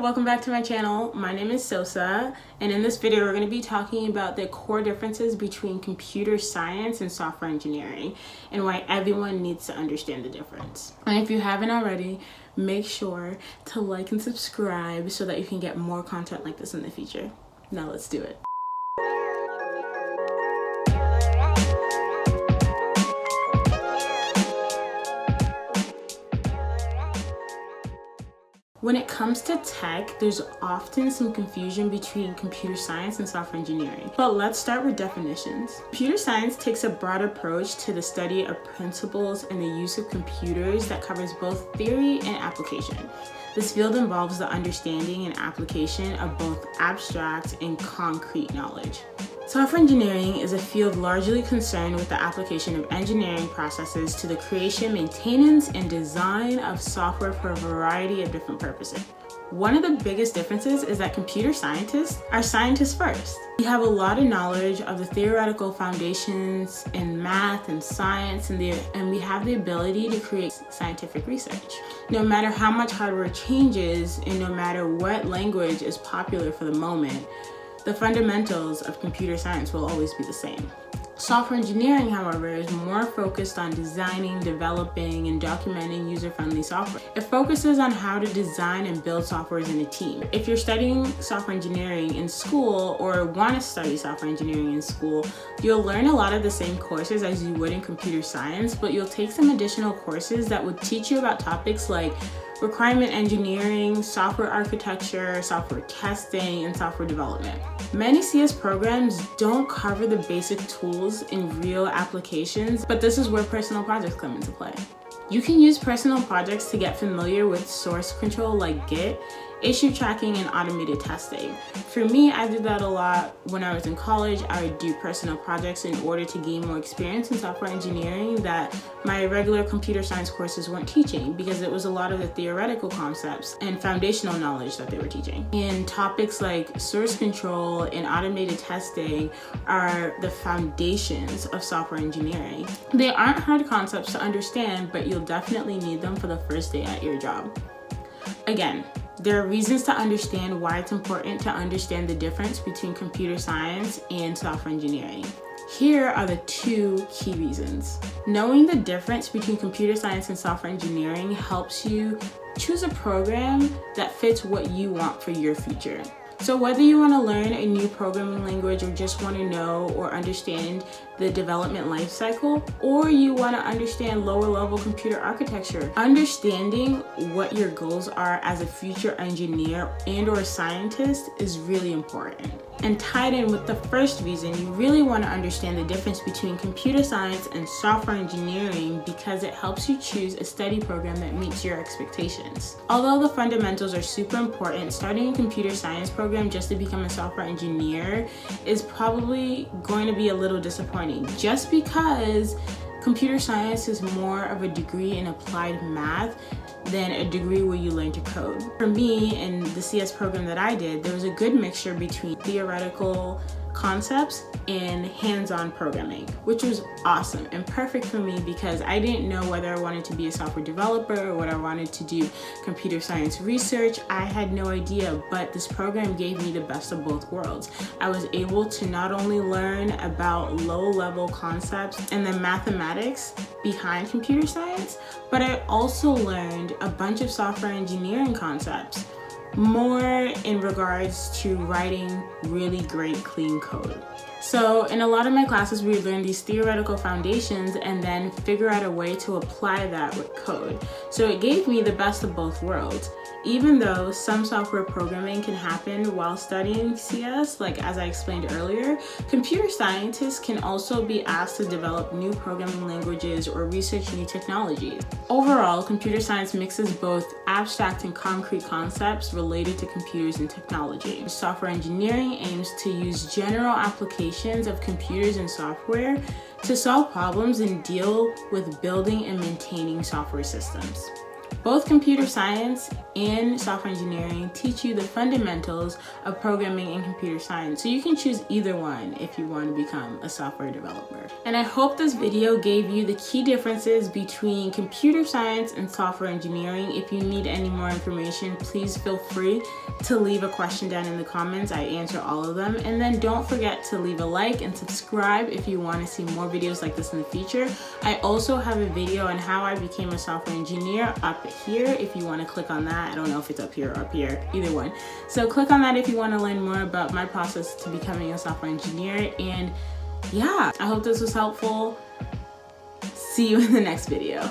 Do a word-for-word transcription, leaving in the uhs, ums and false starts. Welcome back to my channel. My name is Sosa, and in this video we're going to be talking about the core differences between computer science and software engineering and why everyone needs to understand the difference. And if you haven't already, make sure to like and subscribe so that you can get more content like this in the future. Now let's do it. When it comes to tech, there's often some confusion between computer science and software engineering. But let's start with definitions. Computer science takes a broad approach to the study of principles and the use of computers that covers both theory and application. This field involves the understanding and application of both abstract and concrete knowledge. Software engineering is a field largely concerned with the application of engineering processes to the creation, maintenance, and design of software for a variety of different purposes. One of the biggest differences is that computer scientists are scientists first. We have a lot of knowledge of the theoretical foundations in math and science, and, the, and we have the ability to create scientific research. No matter how much hardware changes and no matter what language is popular for the moment, the fundamentals of computer science will always be the same. Software engineering, however, is more focused on designing, developing, and documenting user-friendly software. It focuses on how to design and build software in a team. If you're studying software engineering in school or want to study software engineering in school, you'll learn a lot of the same courses as you would in computer science, but you'll take some additional courses that would teach you about topics like requirement engineering, software architecture, software testing, and software development. Many C S programs don't cover the basic tools in real applications, but this is where personal projects come into play. You can use personal projects to get familiar with source control like Git, issue tracking, and automated testing. For me, I did that a lot when I was in college. I would do personal projects in order to gain more experience in software engineering that my regular computer science courses weren't teaching, because it was a lot of the theoretical concepts and foundational knowledge that they were teaching. And topics like source control and automated testing are the foundations of software engineering. They aren't hard concepts to understand, but you'll definitely need them for the first day at your job. Again, there are reasons to understand why it's important to understand the difference between computer science and software engineering. Here are the two key reasons. Knowing the difference between computer science and software engineering helps you choose a program that fits what you want for your future. So whether you want to learn a new programming language or just want to know or understand the development lifecycle, or you want to understand lower level computer architecture, understanding what your goals are as a future engineer and or scientist is really important. And tied in with the first reason, you really want to understand the difference between computer science and software engineering because it helps you choose a study program that meets your expectations. Although the fundamentals are super important, starting a computer science program just to become a software engineer is probably going to be a little disappointing, just because computer science is more of a degree in applied math than a degree where you learn to code. For me, in the C S program that I did, there was a good mixture between theoretical concepts and hands-on programming, which was awesome and perfect for me because I didn't know whether I wanted to be a software developer or whether I wanted to do computer science research. I had no idea, but this program gave me the best of both worlds. I was able to not only learn about low-level concepts and the mathematics behind computer science, but I also learned a bunch of software engineering concepts, more in regards to writing really great clean code. So in a lot of my classes, we learn these theoretical foundations and then figure out a way to apply that with code. So it gave me the best of both worlds. Even though some software programming can happen while studying C S, like as I explained earlier, computer scientists can also be asked to develop new programming languages or research new technologies. Overall, computer science mixes both abstract and concrete concepts related to computers and technology. Software engineering aims to use general applications of computers and software to solve problems and deal with building and maintaining software systems. Both computer science and software engineering teach you the fundamentals of programming and computer science, so you can choose either one if you want to become a software developer. And I hope this video gave you the key differences between computer science and software engineering. If you need any more information, please feel free to leave a question down in the comments. I answer all of them. And then don't forget to leave a like and subscribe if you want to see more videos like this in the future. I also have a video on how I became a software engineer up here if you want to click on that. I don't know if it's up here or up here, either one. So click on that if you want to learn more about my process to becoming a software engineer. And yeah, I hope this was helpful. See you in the next video.